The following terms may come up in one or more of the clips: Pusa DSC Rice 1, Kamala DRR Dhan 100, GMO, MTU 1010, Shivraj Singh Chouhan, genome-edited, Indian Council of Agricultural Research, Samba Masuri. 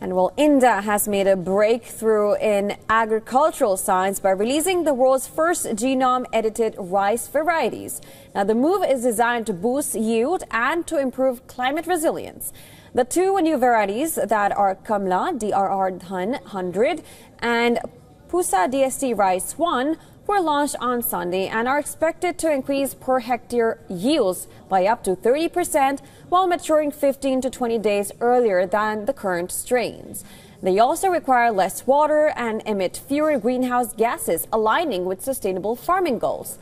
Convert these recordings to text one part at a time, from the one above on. And well, India has made a breakthrough in agricultural science by releasing the world's first genome-edited rice varieties. Now, the move is designed to boost yield and to improve climate resilience. The two new varieties that are Kamala DRR Dhan 100 and Pusa DSC Rice 1 were launched on Sunday and are expected to increase per hectare yields by up to 30% while maturing 15 to 20 days earlier than the current strains. They also require less water and emit fewer greenhouse gases, aligning with sustainable farming goals.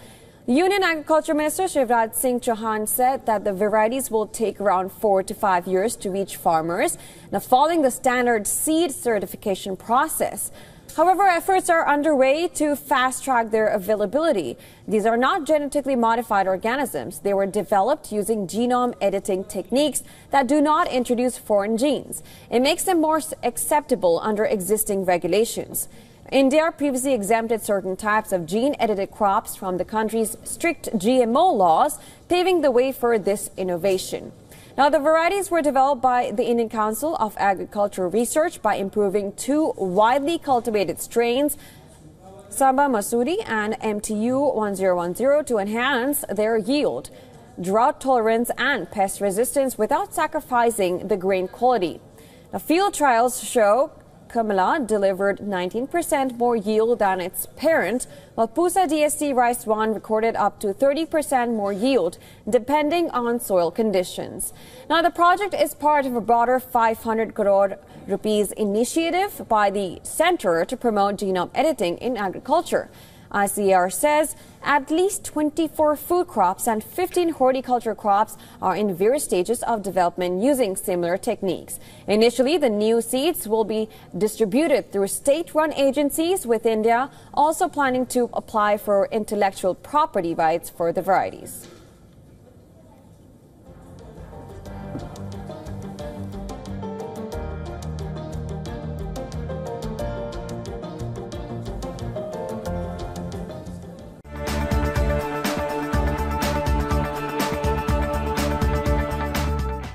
Union Agriculture Minister Shivraj Singh Chouhan said that the varieties will take around 4 to 5 years to reach farmers, now following the standard seed certification process. However, efforts are underway to fast-track their availability. These are not genetically modified organisms. They were developed using genome editing techniques that do not introduce foreign genes. It makes them more acceptable under existing regulations. India previously exempted certain types of gene-edited crops from the country's strict GMO laws, paving the way for this innovation. Now, the varieties were developed by the Indian Council of Agricultural Research by improving two widely cultivated strains, Samba Masuri and MTU 1010, to enhance their yield, drought tolerance and pest resistance without sacrificing the grain quality. Now, field trials show Kamala delivered 19% more yield than its parent, while Pusa DSC Rice 1 recorded up to 30% more yield, depending on soil conditions. Now, the project is part of a broader 500 crore rupees initiative by the Centre to promote genome editing in agriculture. ICAR says at least 24 food crops and 15 horticulture crops are in various stages of development using similar techniques. Initially, the new seeds will be distributed through state-run agencies, with India also planning to apply for intellectual property rights for the varieties.